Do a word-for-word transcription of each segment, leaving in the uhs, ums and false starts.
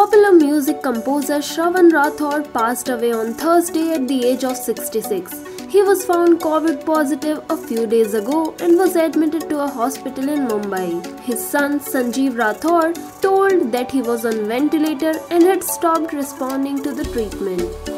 Popular music composer Shravan Rathod passed away on Thursday at the age of sixty-six. He was found COVID positive a few days ago and was admitted to a hospital in Mumbai. His son Sanjeev Rathod told that he was on ventilator and had stopped responding to the treatment.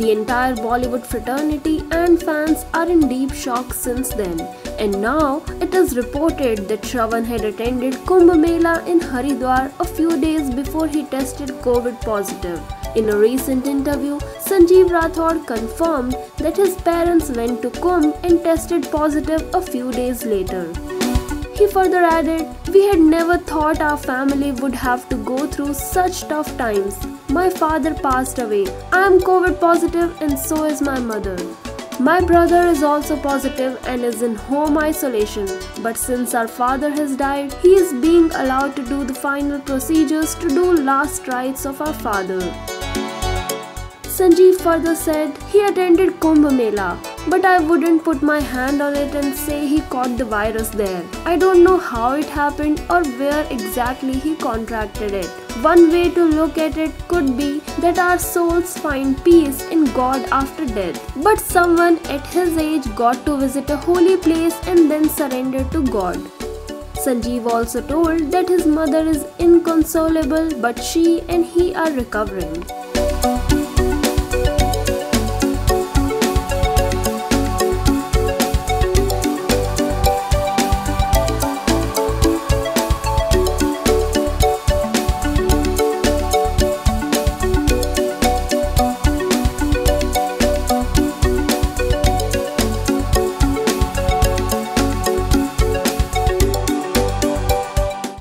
The entire Bollywood fraternity and fans are in deep shock since then. And now, it is reported that Shravan had attended Kumbh Mela in Haridwar a few days before he tested COVID positive. In a recent interview, Sanjeev Rathod confirmed that his parents went to Kumbh and tested positive a few days later. He further added, "We had never thought our family would have to go through such tough times. My father passed away. I am COVID positive and so is my mother. My brother is also positive and is in home isolation. But since our father has died, he is being allowed to do the final procedures to do last rites of our father." Sanjeev further said, "He attended Kumbh Mela, but I wouldn't put my hand on it and say he caught the virus there. I don't know how it happened or where exactly he contracted it. One way to look at it could be that our souls find peace in God after death. But someone at his age got to visit a holy place and then surrender to God." Sanjeev also told that his mother is inconsolable, but she and he are recovering.